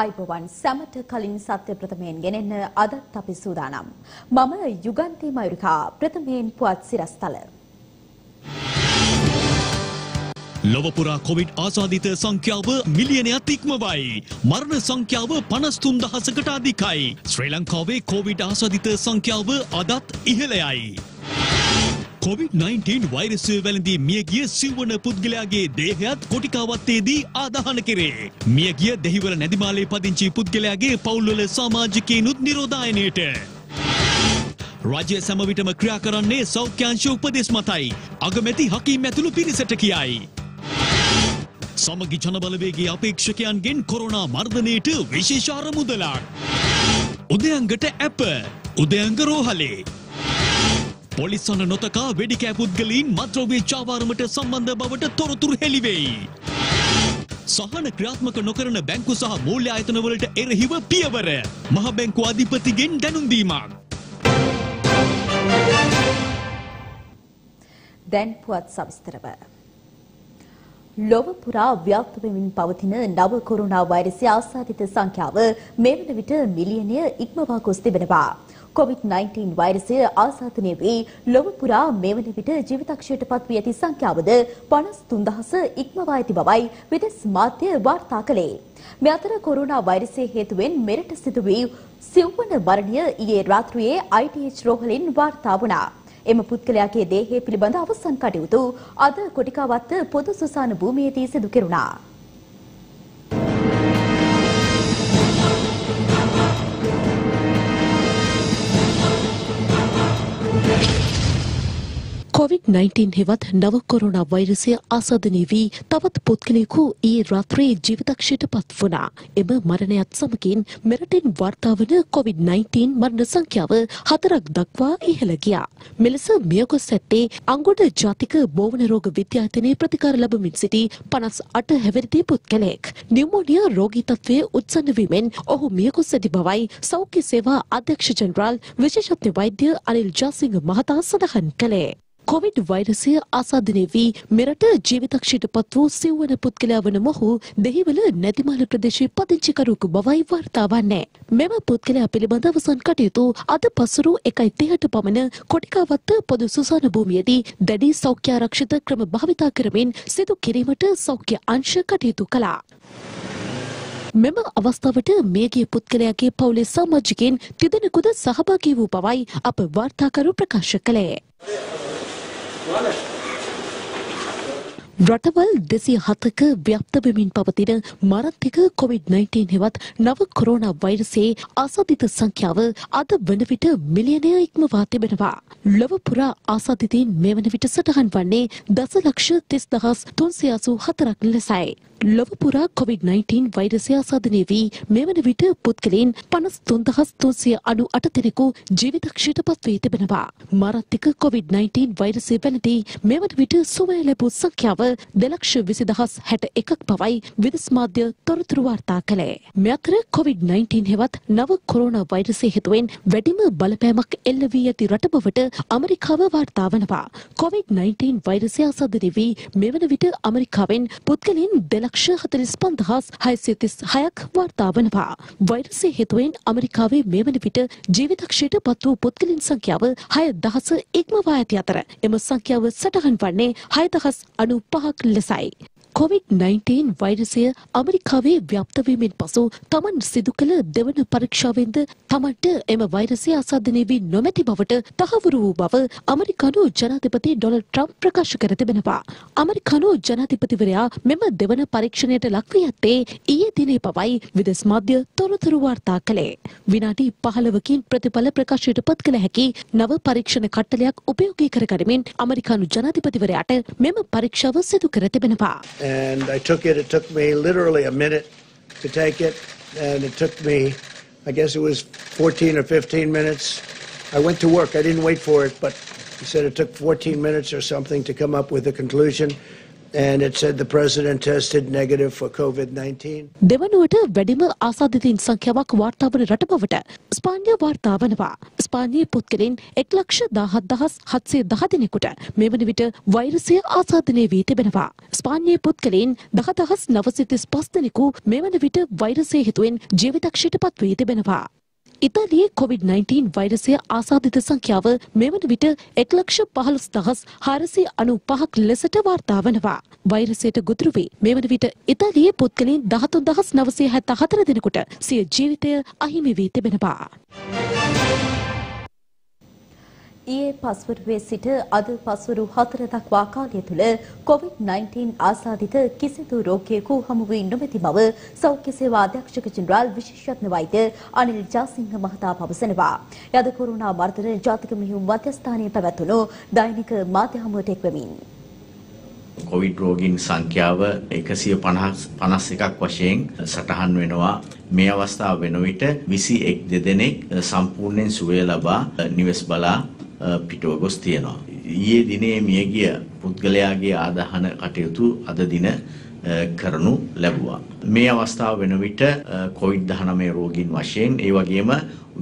ආයිබවන් සමට කලින් සත්‍ය ප්‍රථමයෙන් ගෙනෙන අදත් අපි සූදානම්. මම යුගන්ති මයුරිකා ප්‍රථමයෙන් පුවත් සිරස්තල. ලොවපුරා කොවිඩ් ආසාදිත සංඛ්‍යාව මිලියනයක් ඉක්මවයි. මරණ සංඛ්‍යාව 53000කට අධිකයි. ශ්‍රී ලංකාවේ කොවිඩ් ආසාදිත සංඛ්‍යාව අදත් ඉහළයි. COVID-19 වෛරස් වැළඳී මියගිය සිව්වන පුද්ගලයාගේ දේහයත් කොටිකාවත්තේදී ආදාහන කෙරේ. මියගිය දෙහිවල නැදිමාලේ පදිංචි පුද්ගලයාගේ පවුල්වල සමාජිකයිනුත් නිරෝධායනයට. රාජ්‍ය සෑම විටම ක්‍රියා කරන්නේ සෞඛ්‍යාංශ උපදෙස් මතයි. අගමැති හකීම් ඇතුළු පිරිසට කියයි. සමගි ජනබලවේගයේ අපේක්ෂකයන්ගෙන් කොරෝනා මර්ධනයට විශේෂ ආරමුදලක්. උදයන්ගට ඇප උදයන්ග රෝහලේ. පොලිසන නොතකා වෙඩිකෑ පුද්ගලීන් මත්ද්‍රව්‍ය චාවාරමට සම්බන්ධ බවට තොරතුරු හෙළිවෙයි. සහන ක්‍රියාත්මක නොකරන බැංකු සහ මූල්‍ය ආයතනවලට එරෙහිව පියවර. මහ බැංකු අධිපතිගෙන් දැනුම් දීමක්. දැන් පුවත් සවිස්තරව. ලොව පුරා ව්‍යාප්ත වෙමින් පවතින නව කොරෝනා වෛරසය ආසාදිත සංඛ්‍යාව මේ වන විට මිලියනය ඉක්මවා ගොස් තිබෙනවා. COVID-19 වෛරසය ආසාතනය වී ලොව පුරා මේ වන විට ජීවිතක්ෂයට පත්වී ඇති සංඛ්‍යාවද 53000 ඉක්මවා ඇති බවයි විදෙස් මාධ්‍ය වාර්තා කළේ. මේ අතර කොරෝනා වෛරසය හේතුවෙන් මෙරට සිදු වී සිව්වන මරණය ඊයේ රාත්‍රියේ ITH රෝහලින් වාර්තා වුණා. එම පුද්ගලයාගේ දේහය පිළිබඳ අවසන් කටයුතු අද කොටිකාවත්ත පොදු සුසාන භූමියේදී සිදු කෙරුණා. COVID-19 හෙවත් නව කොරෝනා වෛරසය ආසාදනය වී තවත් පුද්ගලයෙකු ඊයේ රාත්‍රියේ ජීවිතක්ෂයට පත් වුණා. එම මරණයත් සමගින් මෙරටින් වාර්තා වන COVID-19 මරණ සංඛ්‍යාව 4ක් දක්වා ඉහළ ගියා. මෙලෙස මිය ගොස් ඇත්තේ අංගොඩ ජාතික බෝවන රෝග විද්‍යායතනයේ ප්‍රතිකාර ලැබමින් සිටි 58 හැවිරිදි පුද්ගලයෙක්. නියුමෝනියා රෝගී තත්ත්වයේ උත්සන්න වීමෙන් ඔහු මිය ගොස් ඇති බවයි සෞඛ්‍ය සේවා අධ්‍යක්ෂ ජෙනරාල් විශේෂඥ වෛද්‍ය අනිල් ජයසිංහ මහතා සඳහන් කළේ. කොවිඩ් වෛරසය ආසාදනය වී මෙරට ජීවිතක්ෂයට පත් වූ සිව්වන පුද්ගලයා වන මොහු දෙහිවල නැදිමාල ප්‍රදේශයේ පදිංචිකරුවෙකු බවයි වාර්තා වන්නේ. මෙම පුද්ගලයා පිළිබඳ අවසන් කටයුතු අද පසුරු 1:30ට පමණ කොටිකාවත්ත පොදු සුසාන භූමියේදී දැඩි සෞඛ්‍ය ආරක්ෂිත ක්‍රම භාවිතා කරමින් සිදු කිරීමට සෞඛ්‍ය අංශ කටයුතු කළා. මෙම අවස්ථාවට මේගේ පුද්ගලයාගේ පවුලේ සමාජිකයන් තිදෙනෙකුද සහභාගී වූ බවයි අප වාර්තාකරු ප්‍රකාශ කළේ. රටවල් 207ක ව්‍යාප්ත වෙමින් පවතින මාරාන්තික COVID-19 හෙවත් නව කොරෝනා වෛරසයේ ආසාදිත සංඛ්‍යාව අද වන විට මිලියනය ඉක්මවා තිබෙනවා. ලොව පුරා ආසාදිතයින් මේ වන විට සටහන් වන්නේ 10,30,384ක් ලෙසයි. ලොව පුරා COVID-19 වෛරසය ආසාදනය වී මේ වන විට පුද්ගලයන් 53398 දෙනෙකු ජීවිතක්ෂයට පත් වී තිබෙනවා. මාරාන්තික COVID-19 වෛරසය වැළඳී මේ වන විට සුවය ලැබූ සංඛ්‍යාව 2,20,61ක් බවයි විදෙස් මාධ්‍ය තොරතුරු වාර්තා කළේ. මේ අතර COVID-19 හෙවත් නව කොරෝනා වෛරසය හේතුවෙන් වැඩිම බලපෑමක් එල්ල වී ඇති රට බවට ඇමරිකාව වාර්තා වනවා. COVID-19 වෛරසය ආසාදනය වී මේ වන විට ඇමරිකාවෙන් පුද්ගලයන් 2,45,636ක් වාර්තා වනවා. වෛරසය හේතුවෙන් ඇමරිකාවේ මේ වන විට ජීවිතක්ෂයට පත් වූ පුද්ගලයන් සංඛ්‍යාව 6,000 ඉක්මවා ඇති අතර එම සංඛ්‍යාව සටහන් වන්නේ 6,095ක් ලෙසයි. COVID-19 වෛරසය ඇමරිකාවේ ව්‍යාප්ත වීමෙන් පසු තමන් සිදු කළ දෙවන පරීක්ෂාවෙන්ද තමන්ට එම වෛරසය ආසාදනය වී නොමැති බවට තහවුරු වූ බව ඇමරිකානු ජනාධිපති ඩොනල්ඩ් ට්‍රම්ප් ප්‍රකාශ කර තිබෙනවා. ඇමරිකානු ජනාධිපතිවරයා මෙම දෙවන පරීක්ෂණයට ලක්වී ඇත්තේ ඊයේ දිනේ පවයි විදෙස් මාධ්‍ය තොරතුරු වාර්තා කළේ. විනාඩි 15කින් ප්‍රතිඵල ප්‍රකාශයට පත් කළ හැකි නව පරීක්ෂණ කට්ටලයක් උපයෝගී කරගනිමින් ඇමරිකානු ජනාධිපතිවරයාට මෙම පරීක්ෂාව සිදු කර තිබෙනවා. And I took it. It took me literally a minute to take it, and it took me, I guess it was 14 or 15 minutes. I went to work. I didn't wait for it, but he said it took 14 minutes or something to come up with a conclusion. and it said the president tested negative for COVID-19. Devanuata Vedima Asadithin Sankiawak Wartabari Ratabavata, Spania Wartabanava, Spania Putkirin, Eklaksha Dahadahas Hatsi Dahadinikuta, Mevanivita, Virusia Asadine Vitabanava, Spania Putkirin, Dahadahas Navasitis Pastaniku, Mevanivita, Virusia Hitwin, Jevitakshitapat Vitabanava. Italy COVID-19 virus ya asadita sankyawa mevan vita 115,000 harasi anu pahak lesata wartavanava. Virus eta gutruvi mevan vita Italy putkalin 13,974 denekuta siya jeevitaya ahimi wee tibenawa. Ie paswaruwe sita adu paswaru 4 dakwa kaalaya thula COVID-19 asadita kisithu rogiyaku hamuwi nometi mawa saukya sewa adhyakshaka jeneral visheshatna vaidya Anil Jasinghe Mahata pavasanawa. Yada corona marthara jathika mihu madhyasthane pavathunu dainika madhyamuwa ekwemin. Covid rogin sankyawa 151ක් වශයෙන් සටහන් වෙනවා. මේ අවස්ථාව වෙන විට 21 දෙදෙනෙක් සම්පූර්ණයෙන් සුවය ලබා නිවෙස් බලා පිටව ගොස් තියෙනවා. ඊයේ දිනේ මිය ගිය පුද්ගලයාගේ ආදාහන කටයුතු අද දින කරනු ලැබුවා. මේ අවස්ථාව වෙන විට COVID-19 රෝගීන් වශයෙන් ඒ වගේම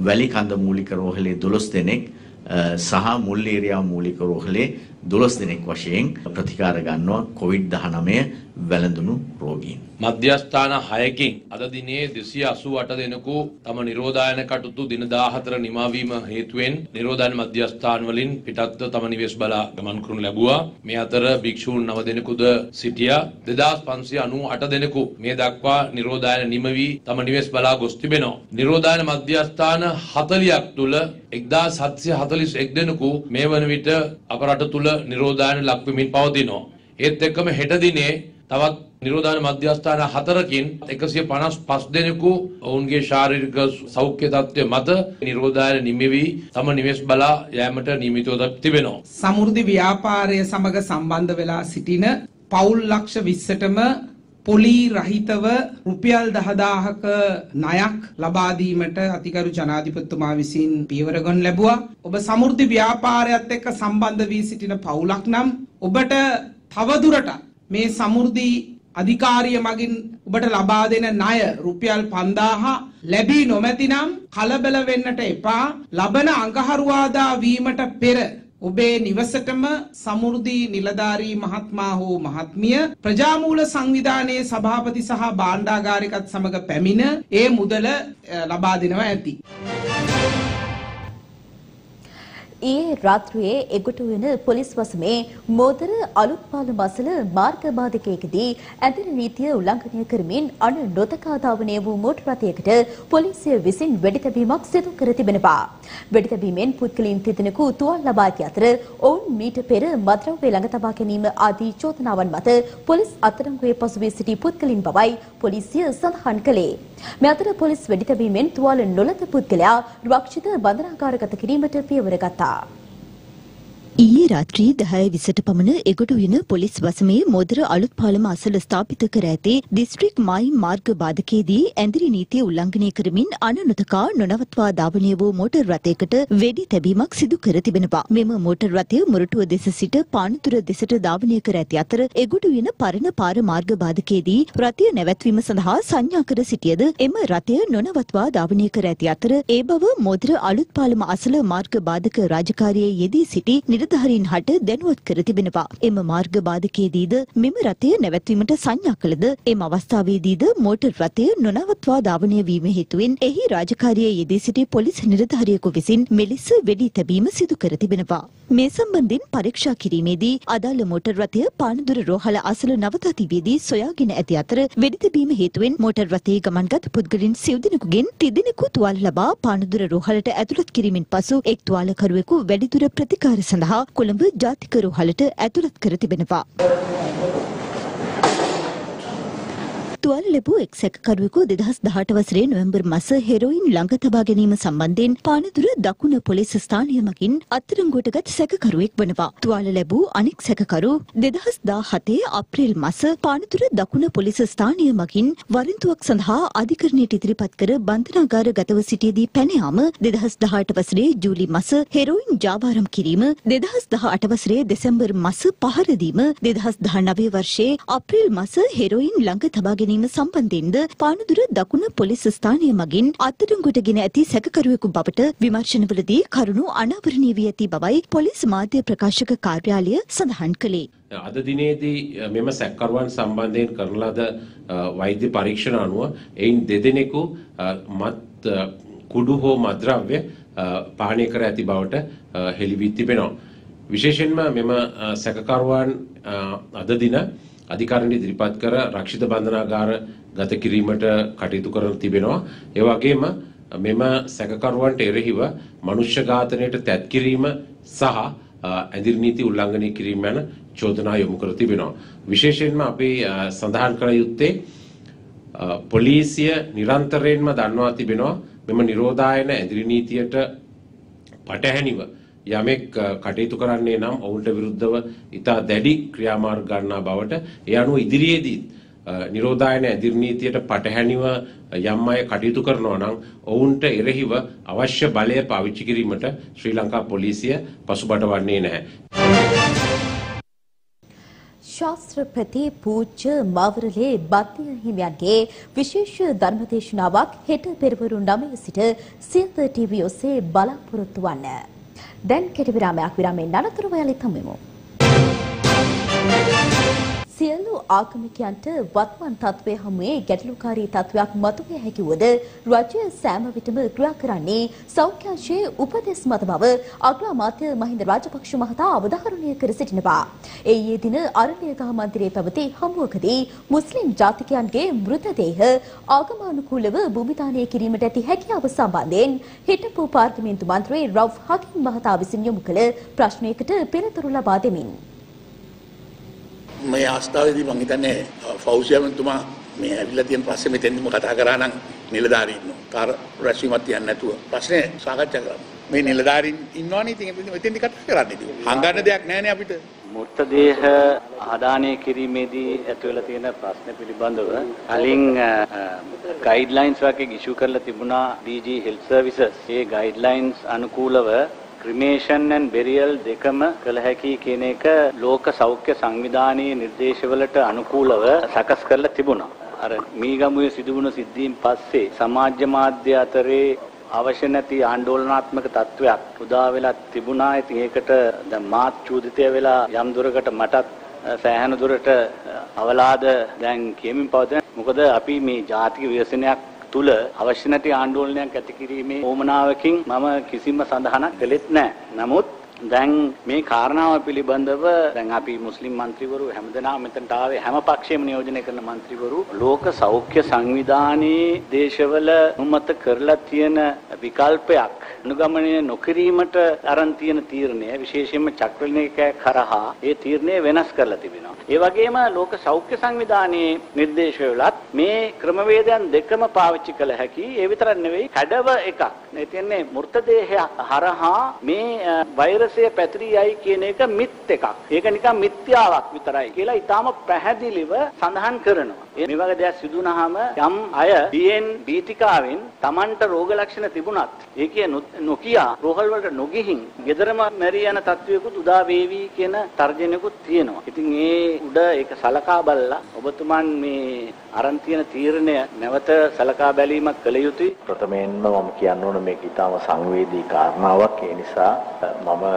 වැලි කඳ මූලික රෝහලේ 12 දෙනෙක් සහ මුල් ඒරියා මූලික රෝහලේ 12 දෙනෙක් වශයෙන් ප්‍රතිකාර ගන්නවා COVID-19 වැළඳුණු රෝගීන්. මධ්‍යස්ථාන 6කින් අද දිනේ 288 දෙනෙකු තම නිරෝධායන කටයුතු දින 14 නිමා වීම හේතුවෙන් නිරෝධායන මධ්‍යස්ථාන වලින් පිටත්ව තම නිවෙස් බලා ගමන් කරනු ලැබුවා. මේ අතර භික්ෂූන් 9 දෙනෙකුද සිටියා. 2598 දෙනෙකු මේ දක්වා නිරෝධායන නිම වී තම නිවෙස් බලා ගොස් තිබෙනවා. නිරෝධායන මධ්‍යස්ථාන 40ක් තුල 1741 දෙනෙකු මේ වන විට අප රට තුල නිරෝධායන ලක්වමින් පවතිනවා. ඒත් එක්කම හෙට දිනේ තවත් නිරෝධායන මධ්‍යස්ථාන 4කින් 155 දෙනෙකු ඔවුන්ගේ ශාරීරික සෞඛ්‍ය තත්ත්වය මත නිරෝධායන නිමෙවි තම නිවෙස් බලා යාමට නියමිතව තිබෙනවා. සමෘද්ධි ව්‍යාපාරය සමග සම්බන්ධ වෙලා සිටින පවුල් ලක්ෂ 20ටම පොලී රහිතව රුපියල් 10,000ක ණයක් ලබා දීමට අතිගරු ජනාධිපතිතුමා විසින් පියවර ගන්න ලැබුවා. ඔබ සමෘද්ධි ව්‍යාපාරයත් එක්ක සම්බන්ධ වී සිටින පවුලක් නම් ඔබට තවදුරටත් මේ සමෘද්ධි අධිකාරිය මගින් ඔබට ලබා දෙන ණය රුපියල් 5,000 ලැබී නොමැතිනම් කලබල වෙන්නට එපා. ලබන අඟහරුවාදා වීමට පෙර ඔබේ නිවසටම සමෘද්ධි නිලධාරී මහත්මයා හෝ මහත්මිය ප්‍රජාමූල සංවිධානයේ සභාපති සහ භාණ්ඩාගාරිකත් සමග පැමිණ ඒ මුදල ලබා දෙනවා ඇති. ඒ රාත්‍රියේ එකුටු වෙන පොලිස් වසමේ මෝදර අලුත්පාලු මසල මාර්ග බාධකයකදී ඇඳෙන නීතිය උල්ලංඝනය කරමින් අණ නොතකා ධාවනය වූ මෝටර් රථයකට පොලිසිය විසින් වෙඩි තැබීමක් සිදු කර තිබෙනවා. වෙඩි තැබීමෙන් පුද්ගලයන් තිදෙනෙකු තුවාල ලබා ඇති අතර ඔවුන් මීට පෙර මත්ද්‍රව්‍ය ළඟ තබා ගැනීම ආදී චෝදනාවන් මත පොලිස් අත්අඩංගුවේ පසුබිම් සිටි පුද්ගලයන් බවයි පොලිසිය සඳහන් කළේ. මේ අතර පොලිස් වෙඩි තැබීමෙන් තුවාල නොලද පුද්ගලයා රක්ෂිත බන්ධනාගාරගත කිරීමට පියවර ගත්තා. ඊයේ රාත්‍රියේ 10:20ට පමණ එගොඩ වෙන පොලිස් වසමේ මොදර අලුත්පාලම අසල ස්ථාපිත කර ඇති දිස්ත්‍රික් මායි මාර්ග බාධකයේදී ඇඳිරි නීතිය උල්ලංඝනය කරමින් අනනුතකා නොනවත්වා ධාවනය වූ මෝටර් රථයකට වෙඩි තැබීමක් සිදු කර තිබෙනවා. මෙම මෝටර් රථය මුරටුව දෙස සිට පානතුර දෙසට ධාවනය කර ඇති අතර එගොඩ වෙන පරණ පාර මාර්ග බාධකයේදී රථය නැවැත්වීම සඳහා සංඥා කර සිටියද එම රථය නොනවත්වා ධාවනය කර ඇති අතර ඒ බව මොදර අලුත්පාලම අසල මාර්ග බාධක රාජකාරියේ යෙදී සිටි නිලධාරීන් හට දැනුවත් කර තිබෙනවා. එම මාර්ග බාධකයේදීද මෙම රථය නැවැත්වීමට සංඥා කළද එම අවස්ථාවේදීද මෝටර් රථය නොනවත්වා ධාවනය වීම හේතුවෙන් එහි රාජකාරියේ යෙදී සිටි පොලිස් නිලධාරියෙකු විසින් මෙලෙස වෙඩි තැබීම සිදු කර තිබෙනවා. මේ සම්බන්ධයෙන් පරීක්ෂා කිරීමේදී අදාළ මෝටර් රථය පානදුර රෝහල අසල නවතතිවේදී සොයාගෙන ඇති අතර වෙඩි තැබීම හේතුවෙන් මෝටර් රථයේ ගමන්ගත් පුද්ගලින් සිව් දෙනෙකුගෙන් 3 දෙනෙකු තුවාල ලබා පානදුර රෝහලට ඇතුළත් කිරීමෙන් පසු එක් තුවාලකරුවෙකු වැඩිදුර ප්‍රතිකාර සඳහා කොළඹ ජාතික රෝහලට ඇතුළත් කර තිබෙනවා. තුවාල ලැබූ එක් සැකකරුවෙකු 2018 වසරේ නොවැම්බර් මාස හෙරොයින් ළඟ තබා ගැනීම සම්බන්ධයෙන් පානදුර දකුණ පොලිස් ස්ථානය මගින් අත්අඩංගුවටගත් සැකකරුවෙක් වනවා. තුවාල ලැබූ අනෙක් සැකකරු 2017 අප්‍රේල් මාස පානදුර දකුණ පොලිස් ස්ථානය මගින් වරින්තුවක් සඳහා අධිකරණයට ඉදිරිපත් කර බන්ධනාගාරගතව සිටියේදී පැන යාම 2018 වසරේ ජූලි මාස හෙරොයින් ජාවාරම් කිරීම 2018 වසරේ දෙසැම්බර් මාස පහර දීම 2019 වර්ෂයේ අප්‍රේල් මාස හෙරොයින් ළඟ තබා ගැනීම සම්බන්ධයෙන්ද පානදුර දකුණ පොලිස් ස්ථානය මගින් අත්අඩංගුවටගෙන ඇති සැකකරුවෙකු බවට විමර්ශනවලදී කරුණු අනාවරණය වී ඇති බවයි පොලිස් මාධ්‍ය ප්‍රකාශක කාර්යාලය සඳහන් කළේ. අද දිනේදී මෙම සැකකරුවන් සම්බන්ධයෙන් කරන ලද වෛද්‍ය පරීක්ෂණ අනුව එයින් දෙදෙනෙකු මත් කුඩු හෝ මද්‍රව්‍ය පානය කර ඇති බවට හෙළි වී තිබෙනවා. විශේෂයෙන්ම මෙම සැකකරුවන් අද දින අධිකාරණ ඉදිරිපත් කර රක්ෂිත බන්ධනාගාර ගත කිරීමට කටයුතු කරන තිබෙනවා. ඒ වගේම මෙම සැකකරුවන්ට එරෙහිව මනුෂ්‍ය ඝාතනයට තැත් කිරීම සහ ඇඳිරි නීති උල්ලංඝනය කිරීම යන චෝදනා යොමු කර තිබෙනවා. විශේෂයෙන්ම අපි සඳහන් කළ යුත්තේ පොලිසිය නිරන්තරයෙන්ම දන්වා තිබෙනවා මෙම නිරෝධායන ඇඳිරි නීතියට පටහැනිව යමෙක් කටයුතු කරන්නේ නම් ඔවුන්ට විරුද්ධව ඉතා දැඩි ක්‍රියාමාර්ග ගන්නා බවට ඒ අනුව ඉදිරියේදීත් නිරෝධායන ඇඳිරි නීතියට පටහැනිව යම් අය කටයුතු කරනවා නම් ඔවුන්ට එරෙහිව අවශ්‍ය බලය පාවිච්චි කිරීමට ශ්‍රී ලංකා පොලිසිය පසුබට වන්නේ නැහැ. ශාස්ත්‍රපති පූජ්‍ය මවරලේ බද්දිය හිමියන්ගේ විශේෂ ධර්මදේශනාවක් හෙට පෙරවරු 9 සිට සියත ටීවී ඔස්සේ බලාපොරොත්තු වන්න. දැන් කෙටි විරාමයක්. විරාමයෙන් අනතුරු වලට හමුවෙමු. සියලු ආගමිකයන්ට වත්මන් තත්ත්වයේ හමුවේ ගැටලුකාරී තත්ත්වයක් මතුවිය හැකිවද රජය සෑම විටම ක්‍රියා කරන්නේ සෞඛ්‍ය ආශයේ උපදෙස් මත බව අග්‍රාමාත්‍ය මහින්ද රාජපක්ෂ මහතා අවධාරණය කර සිටිනවා. ඊයේ දින අරණියගහ මන්දිරයේ පැවති හමුවකදී මුස්ලිම් ජාතිකයන්ගේ මෘතදේහ ආගමනුකූලව භූමිදානය කිරීමට ඇති හැකියාව සම්බන්ධයෙන් හිටපු පාර්ලිමේන්තු මන්ත්‍රී රවුෆ් හකීම් මහතා විසින් යොමු කළ ප්‍රශ්නයකට පිළිතුරු ලබා දෙමින් මේ අවස්ථාවේදී මම හිතන්නේ ෆෞසියාමතුමා මේ ඇවිල්ලා තියෙන ප්‍රශ්නේ මෙතෙන්දිම කතා කරා නම් නිලධාරීන් ඉන්නවා. කාර් රැස්වීමක් තියන්නේ නැතුව ප්‍රශ්නේ සාකච්ඡා කරා. මේ නිලධාරීන් ඉන්නවනේ ඉතින් මෙතෙන්දි කතා කරන්නේ ඉතින්. හංගන්න දෙයක් නැහැ නේ අපිට. මෘතදේහ ආදානය කිරීමේදී ඇතුළත තියෙන ප්‍රශ්න පිළිබඳව කලින් ගයිඩ්ලයින්ස් වගේ ඉෂු කරලා තිබුණා DG Health Services. ඒ ගයිඩ්ලයින්ස් අනුකූලව cremation and burial දෙකම කළ හැකි කියන එක ලෝක සෞඛ්‍ය සංවිධානයේ නිර්දේශවලට අනුකූලව සකස් කරලා තිබුණා. අර මීගමුවේ සිදු වුණු සිද්ධීන් පස්සේ සමාජ මාධ්‍ය අතරේ අවශ්‍ය නැති ආందోලනාත්මක තත්වයක් උදා වෙලා තිබුණා. ඉතින් ඒකට දැන් මාත් චූදිතය වෙලා යම් දුරකට මටත් සෑහෙන දුරට අවලාද දැන් කියමින් පවතින. මොකද අපි මේ ජාතික ව්‍යසනයක් තුල අවශ්‍ය නැති ආందోලනයක් ඇති කිරීමේ ඕමනාවකින් මම කිසිම සඳහනක් දෙලෙත් නැහැ. නමුත් දැන් මේ කාරණාව පිළිබඳව දැන් අපි මුස්ලිම් മന്ത്രിවරු හැමදෙනාම මෙතනට ආවේ හැම පක්ෂයේම නියෝජනය කරන മന്ത്രിවරු ලෝක සෞඛ්‍ය සංවිධානයේ දේශවල උමත කරලා තියෙන විකල්පයක් අනුගමනය නොකිරීමට අරන් තියෙන තීරණය විශේෂයෙන්ම චක්‍රලිනේක කරහා ඒ තීරණය වෙනස් කරලා තිබෙනවා. ඒ වගේම ලෝක සෞඛ්‍ය සංවිධානයේ නිර්දේශවලත් මේ ක්‍රමවේදයන් දෙකම පාවිච්චි කළ හැකි. ඒ විතරක් නෙවෙයි හැඩව එකක්. ඒ කියන්නේ මෘතදේහය හරහා මේ වෛරසය පැතිරී යයි කියන එක මිත් එකක්. ඒක නිකන් මිත්‍යාවක් විතරයි කියලා ඊටාම පැහැදිලිව සඳහන් කරනවා. මේ වගේ දේවල් සිදු වුණාම යම් අය BNB ටිකාවෙන් Tamanට රෝග ලක්ෂණ තිබුණත් ඒකේ නොකිය රෝහල් වලට නොගිහින් ගෙදරම මැරී යන තත්වයකට උදා වේවි කියන තර්ජනයකුත් තියෙනවා. ඉතින් ඒ උඩ ඒක සලකා බලලා ඔබතුමන් මේ අරන් තියෙන තීරණය නැවත සලකා බැලීමක් කළ යුතුයි. ප්‍රථමයෙන්ම මම කියන්න ඕන මේක ඊටම සංවේදී කාරණාවක්. ඒ නිසා මම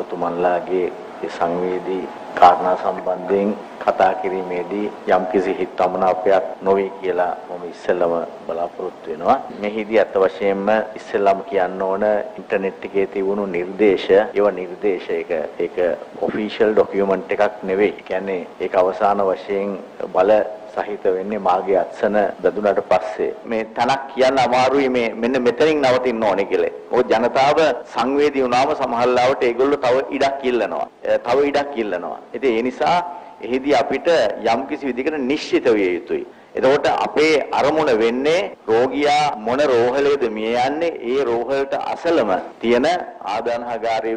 ඔබතුමන්ලාගේ මේ සංවේදී කාරණා සම්බන්ධයෙන් කතා කිරීමේදී යම්කිසි හිතමනාපයක් නොවේ කියලා මම ඉස්සෙල්ලම බලාපොරොත්තු වෙනවා. මෙහිදී අත වශයෙන්ම ඉස්සෙල්ලම කියන්න ඕන ඉන්ටර්නෙට් එකේ තිබුණු නිර්දේශ ඒක ඔෆිෂල් ડોකියුමන්ට් එකක් නෙවෙයි. කියන්නේ ඒක අවසාන වශයෙන් බල සහිත වෙන්නේ මාගේ අත්සන දදුනට පස්සේ. මේ තනක් කියන්න අමාරුයි මේ මෙන්න මෙතනින් නවතින්න ඕනේ කියලා. මොකද ජනතාව සංවේදී වුණාම සමහරවිට ඒගොල්ලෝ තව ඉඩක් ඉල්ලනවා. ඉතින් ඒ නිසා එහිදී අපිට යම්කිසි විදිහකට නිශ්චිත විය යුතුයි. එතකොට අපේ අරමුණ වෙන්නේ රෝගියා මොන රෝහලේද මිය යන්නේ, ඒ රෝහලට අසලම තියෙන ආදානහාගාරය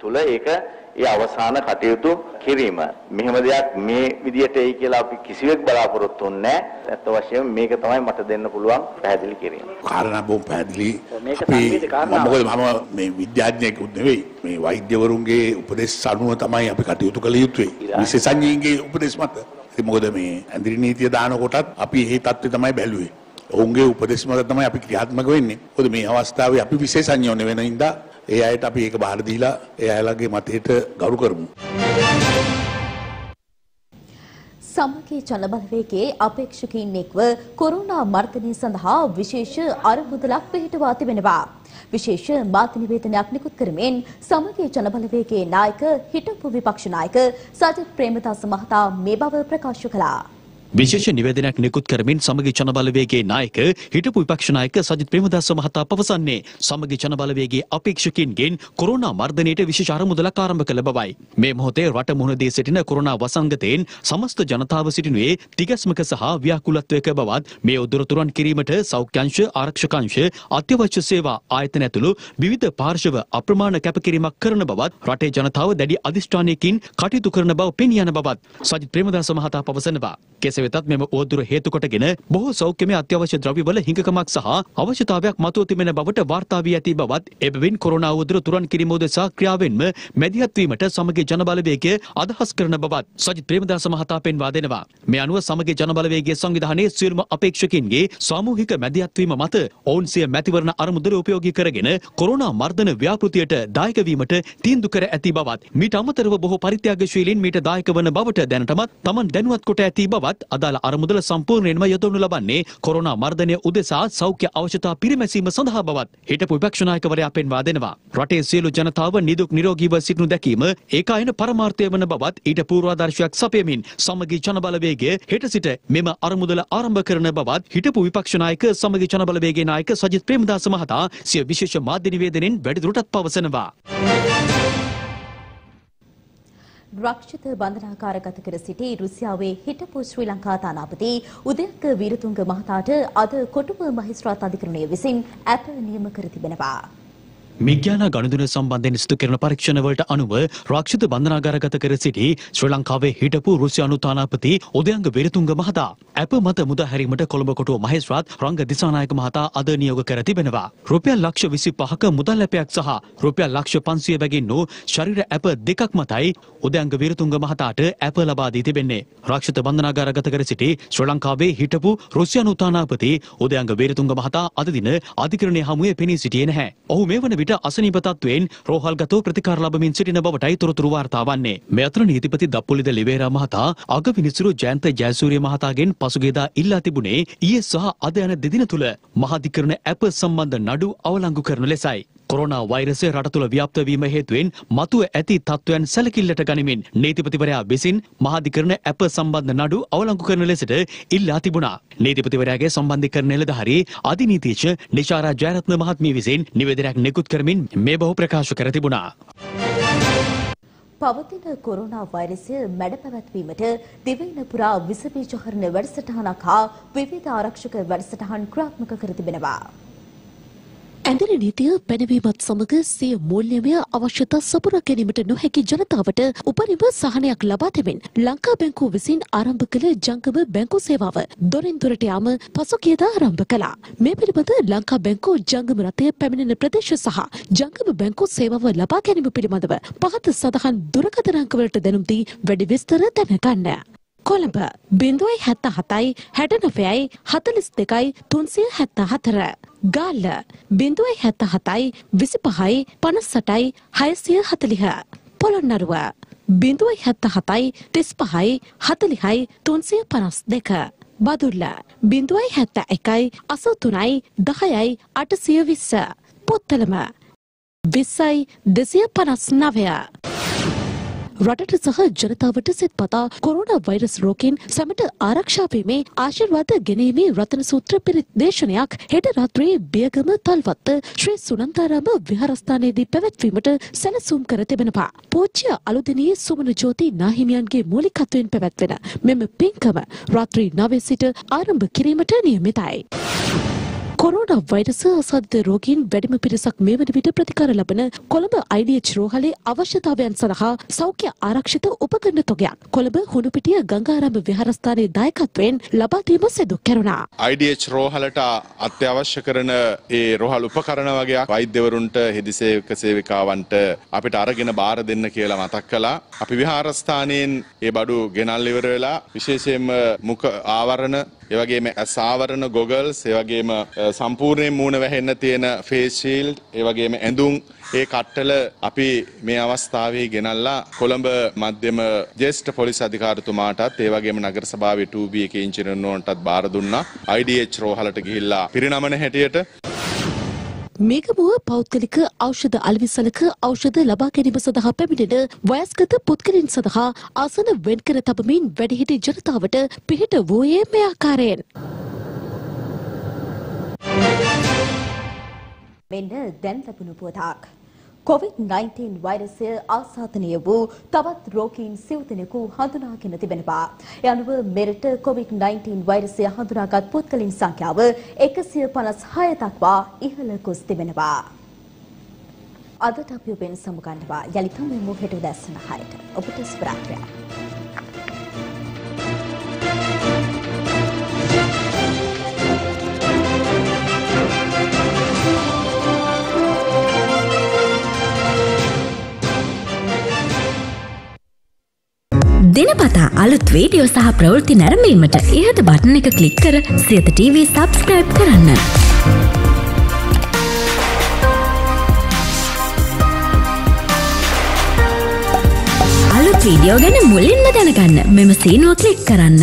තුල ඒක ඒ අවසාන කටයුතු කිරීම. මෙහෙම දෙයක් මේ විදියට එයි කියලා අපි කිසිවෙක් බලාපොරොත්තු නැහැ. ඒත් අවශ්‍යම මේක තමයි මට දෙන්න පුළුවන් පැහැදිලි කිරීම. කාරණා බොහොම පැහැදිලි. මොකද මම මේ විද්‍යාඥයෙක් නෙවෙයි. මේ වෛද්‍යවරුන්ගේ උපදෙස් අනුව තමයි අපි කටයුතු කළ යුත්තේ. විශේෂඥයින්ගේ උපදෙස් මත. මොකද මේ ඇඳිරි නීතිය දාන කොටත් අපි මේ தත්ත්වය තමයි බැලුවේ. ඔවුන්ගේ උපදෙස් මත තමයි අපි ක්‍රියාත්මක වෙන්නේ. මොකද මේ අවස්ථාවේ අපි විශේෂඥයෝ වෙන ඉඳලා ඒ අයට අපි ඒක බාර දීලා ඒ අයලගේ මතයට ගරු කරමු. සමගි ජනබලවේගයේ අපේක්ෂකයින් එක්ව කොරෝනා මර්ධනය සඳහා විශේෂ අරමුදලක් පිහිටුවා තිබෙනවා. විශේෂ මාධ්‍ය නිවේදනයක් නිකුත් කරමින් සමගි ජනබලවේගයේ නායක හිටපු විපක්ෂ නායක සජිත් ප්‍රේමදාස මහතා මේ බව ප්‍රකාශ කළා. විශේෂ නිවේදනයක් නිකුත් කරමින් සමගි ජනබලවේගයේ නායක හිටපු විපක්ෂ නායක සජිත් ප්‍රේමදාස මහතා පවසන්නේ සමගි ජනබලවේගයේ අපේක්ෂකයින්ගෙන් කොරෝනා මර්ධනයට විශේෂ අරමුදලක් ආරම්භ කළ බවයි. මේ මොහොතේ රට මුහුණ දී සිටින කොරෝනා වසංගතයෙන් සමස්ත ජනතාව සිටිනුයේ තිගැස්මක සහ ව්‍යාකූලත්වයක බවත් මේ උදොරතුරන් කිරීමට සෞඛ්‍යංශ, ආරක්ෂකංශ, අත්‍යවශ්‍ය සේවා ආයතන ඇතුළු විවිධ පාර්ශව අප්‍රමාණ කැපකිරීමක් කරන බවත් රටේ ජනතාව දැඩි අධිෂ්ඨානයකින් කටයුතු කරන බව පෙනී යන බවත් සජිත් ප්‍රේමදාස මහතා පවසනවා. වෙතත් මෙම ඕදුර හේතු කොටගෙන බොහෝ සෞඛ්‍යමය අත්‍යවශ්‍ය ද්‍රව්‍යවල හිඟකමක් සහ අවශ්‍යතාවයක් මතුව තිබෙන බවට වාර්තා වී ඇති බවත් එබැවින් කොරෝනා උදුර තුරන් කිරීම උදෙසා ක්‍රියාවෙන්ම මැදිහත් වීමට සමගි ජනබලවේගය අදහස් කරන බවත් සජිත් ප්‍රේමදාස මහතා පෙන්වා දෙනවා. මේ අනුව සමගි ජනබලවේගයේ සංවිධානයේ සියලුම අපේක්ෂකයින්ගේ සාමූහික මැදිහත් වීම මත ඔවුන් සිය මැතිවරණ අරමුදල උපයෝගී කරගෙන කොරෝනා මර්ධන ව්‍යාපෘතියට දායක වීමට තීන්දුව කර ඇති බවත් මීට අමතරව බොහෝ පරිත්‍යාගශීලීන් මීට දායක වන බවට දැනටමත් තමන් දැනුවත් කොට ඇති බවත් අදාළ අරමුදල සම්පූර්ණයෙන්ම යොදවනු ලබන්නේ කොරෝනා මර්ධනය උදෙසා සෞඛ්‍ය අවශ්‍යතා පිරිමැසීම සඳහා බවත් හිටපු විපක්ෂ නායකවරයා පෙන්වා දෙනවා. රටේ සියලු ජනතාව නිදුක් නිරෝගීව සිටිනු දැකීම ඒකායන පරමාර්ථය වන බවත් ඊට පූර්වාදර්ශයක් සපයමින් සමගි ජනබලවේගය හෙට සිට මෙම අරමුදල ආරම්භ කරන බවත් හිටපු විපක්ෂ නායක සමගි ජනබලවේගයේ නායක සජිත් ප්‍රේමදාස මහතා සිය විශේෂ මාධ්‍ය නිවේදනයෙන් වැඩිදුරටත් පවසනවා. රක්ෂිත බන්ධනාකාරගත කර සිටි රුසියාවේ හිටපු ශ්‍රී ලංකා තානාපති උදයක වීරතුංග මහතාට අද කොටුව මහේස්ත්‍රාත් අධිකරණය විසින් ඇප නියම කර තිබෙනවා. මිග්‍යාන ගණදුන සම්බන්ධයෙන් සිදු කරන පරීක්ෂණ වලට අනුව රක්ෂිත බන්ධනාගාරගත කර සිටි ශ්‍රී ලංකාවේ හිටපු රුසියානු තානාපති උදයංග වීරතුංග මහතා ඇප මත මුදා හැරීමට කොළඹ කොටුව මහේස්ත්‍රාත් රංග දිසානායක මහතා අද නියෝග කර තිබෙනවා. රුපියල් ලක්ෂ 25ක මුදල් ඇපයක් සහ රුපියල් ලක්ෂ 500 බැගින් වූ ශරීර ඇප දෙකක් මතයි උදයංග වීරතුංග මහතාට ඇප ලබා දී තිබෙන්නේ. රක්ෂිත බන්ධනාගාරගත කර සිටි ශ්‍රී ලංකාවේ හිටපු රුසියානු තානාපති උදයංග වීරතුංග මහතා අද දින අධිකරණයේ හමුවේ පෙනී සිටියේ නැහැ. ඔහු මේ වන අසනීප තත්වයෙන් රෝහල්ගතව ප්‍රතිකාර ලබමින් සිටින බවටයි තොරතුරු වාර්තා වන්නේ. මේ අතර නීතිපති දප්පුලිද ලිවේරා මහතා අගවිනිසුරු ජයන්ත ජයසූරිය මහතාගෙන් පසුගියදා ඉල්ලා තිබුණේ ඊයේ සහ අද යන දෙදින තුල මහාධිකරණ ඇප සම්බන්ධ නඩු අවලංගු කරන ලෙසයි. කොරෝනා වෛරසය රට තුළ ව්‍යාප්ත වීම හේතුවෙන් මතුව ඇති තත්ත්වයන් සැලකිල්ලට ගනිමින් නීතිපතිවරයා විසින් මහාධිකරණ ඇප සම්බන්ධ නඩු අවලංගු කරන ලෙසට ඉල්ලා තිබුණා. නීතිපතිවරයාගේ සම්බන්ධීකරණ නිලධාරී අධිනීතිඥ නිශාරා ජයරත්න මහත්මිය විසින් නිවේදනයක් නිකුත් කරමින් මේ බව ප්‍රකාශ කර තිබුණා. පවතින කොරෝනා වෛරසය මැඩ පැවැත්වීමට දිවයින පුරා විස බීජ හරණ වැඩසටහනක් හා විවිධ ආරක්ෂක වැඩසටහන් ක්‍රියාත්මක කර තිබෙනවා. ඇඳිරි නීතිය පැනවීමත් සමග සිය මූල්‍යමය අවශ්‍යතා සපුරා ගැනීමට නොහැකි ජනතාවට උපරිම සහනයක් ලබා දෙමින් ලංකා බැංකුව විසින් ආරම්භ කළ ජංගම බැංකු සේවාව දොරින් දොරට යාම පසුගියදා ආරම්භ කළා. මේ පිළිබඳ ලංකා බැංකුව ජංගම රථය පැමිණෙන ප්‍රදේශ සහ ජංගම බැංකු සේවාව ලබා ගැනීම පිළිබඳව පහත සඳහන් දුරකථන අංකවලට දැනුම් දී වැඩි විස්තර දැනගන්න. කොළඹ 077 69 42 374, ගාල්ල 077 25 58 640, පොළොන්නරුව 077 35 40 352, බදුල්ල 071 83 10 820, පොත්තලම 20 259. රටට සහ ජනතාවට සෙත්පතා කොරෝනා වෛරස් රෝගයෙන් සමට ආරක්ෂා වීමේ ආශිර්වාද ගෙනීමේ රතන සූත්‍ර පිරිත් දේශනයක් හෙට රාත්‍රියේ බියගම තල්වත්ත ශ්‍රී සුනන්දාරාම විහාරස්ථානයේදී පැවැත්වීමට සැලසුම් කර තිබෙනවා. පූජ්‍ය අලුදිනේ සුමන ජෝති නාහිමියන්ගේ මූලිකත්වයෙන් පැවැත්වෙන මෙම පින්කම රාත්‍රී 9 සිට ආරම්භ කිරීමට නියමිතයි. කොරෝනා වෛරස අසාධිත රෝගීන් වැඩිම පිරිසක් මේ වන විට ප්‍රතිකාර ලබන කොළඹ IDH රෝහලේ අවශ්‍යතාවයන් සඳහා සෞඛ්‍ය ආරක්ෂිත උපකරණ තොගයක් කොළඹ හුණුපිටිය ගංගාරාම විහාරස්ථානයේ දායකත්වයෙන් ලබා දීම සිදු කෙරුණා. IDH රෝහලට අත්‍යවශ්‍ය කරන ඒ රෝහල් උපකරණ වගේක් වෛද්‍යවරුන්ට හෙදි සේවක සේවිකාවන්ට අපිට අරගෙන බාර දෙන්න කියලා මතක් කළා. අපි විහාරස්ථානයෙන් ඒ බඩු ගෙනල් ඉවර වෙලා විශේෂයෙන්ම මුඛ ආවරණ, ඒ වගේම ඇස් ආවරණ ගොගල්ස්, ඒ වගේම සම්පූර්ණයෙන් මූණ වැහෙන්න තියෙන ෆේස් ෂීල්ඩ්, ඒ වගේම ඇඳුම්, ඒ කට්ටල අපි මේ අවස්ථාවේ ගෙනල්ලා කොළඹ මධ්‍යම ජ්‍යෙෂ්ඨ පොලිස් අධිකාරිතුමාටත් ඒ වගේම නගර සභාවේ 2B එකේ ඉංජිනේරුවන්ටත් බාර දුන්නා. IDH රෝහලට ගිහිල්ලා පිරිනමන හැටියට මේකමුව පෞද්ගලික ඖෂධ අලෙවිසලක ඖෂධ ලබා ගැනීම සඳහා පැමිණෙන වයස්ගත පුද්ගලයන් සඳහා ආසන වෙන්කර තබමින් වැඩිහිටි ජනතාවට පිහිට වූයේ මේ ආකාරයෙන්. මෙන්න දැන් ලැබුණු පුවතක්. COVID-19 වෛරසය ආසාතනය වූ තවත් රෝගීන් සිව්දෙනෙකු හඳුනාගෙන තිබෙනවා. ඒ අනුව මෙරට COVID-19 වෛරසය හඳුනාගත් පුද්ගලයන් සංඛ්‍යාව 156 දක්වා ඉහළ ගොස් තිබෙනවා. අදට අපි ඔබෙන් සමුගන්නවා යලිතම මොහොතේ දැසන හරියට. ඔබට ස්ප්‍රාක්‍රියා. දිනපතා අලුත් වීඩියෝ සහ ප්‍රවෘත්ති නැරඹීමට ඉහත බටන් එක ක්ලික් කර සියත TV subscribe කරන්න. අලුත් වීඩියෝ ගැන මුලින්ම දැනගන්න මෙම සීනුව ක්ලික් කරන්න.